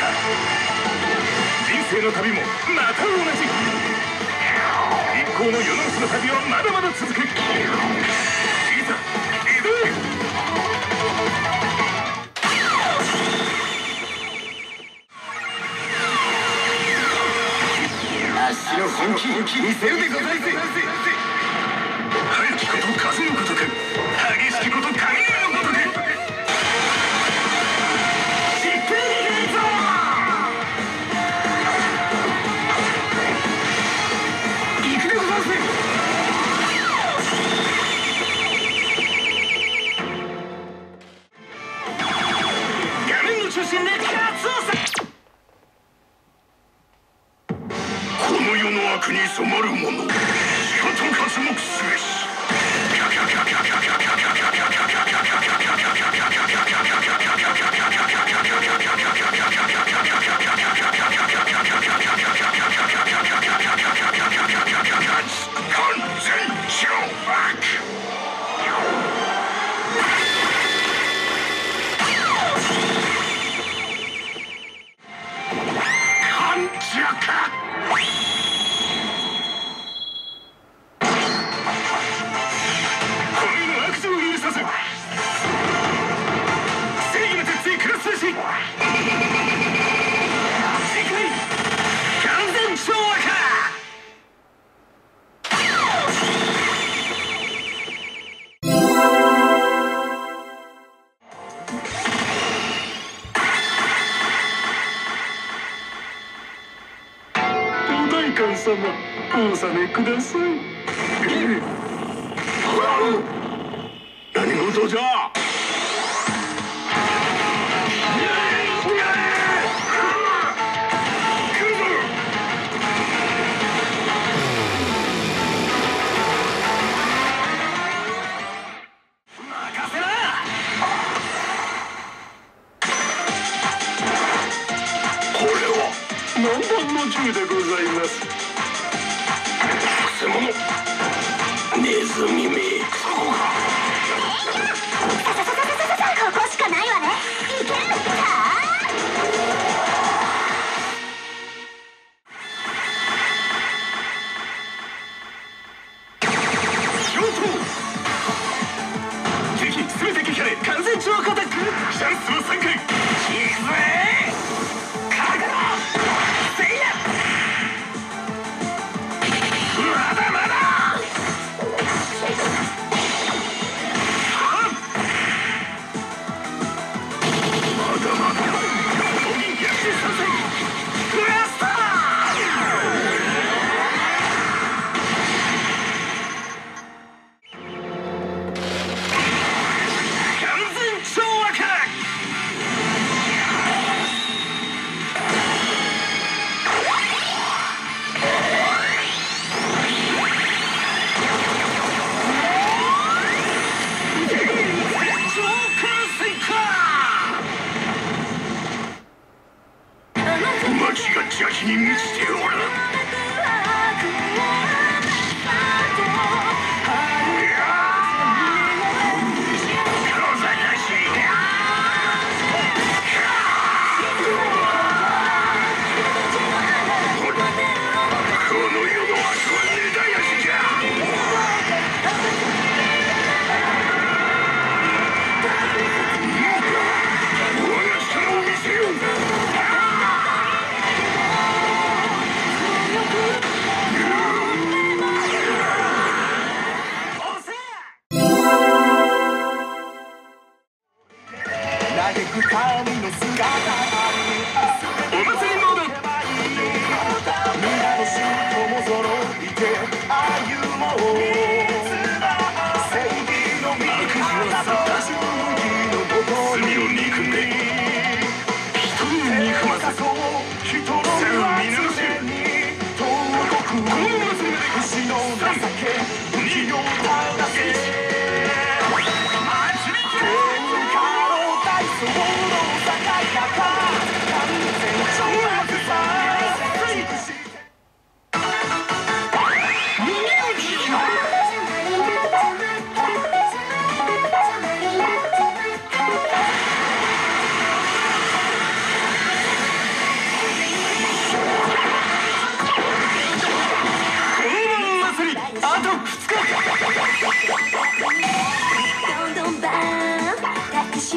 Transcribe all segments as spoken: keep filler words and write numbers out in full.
人生の旅もまた同じ。一行の世の中の旅はまだまだ続く。いざ移動足の本気見せるでございます。早きこと風のごとく、激しきこと雷のごとく。 この世の悪に染まる者、仕方刮目すべし。 お納めください。何事じゃ。 We're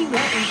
He went.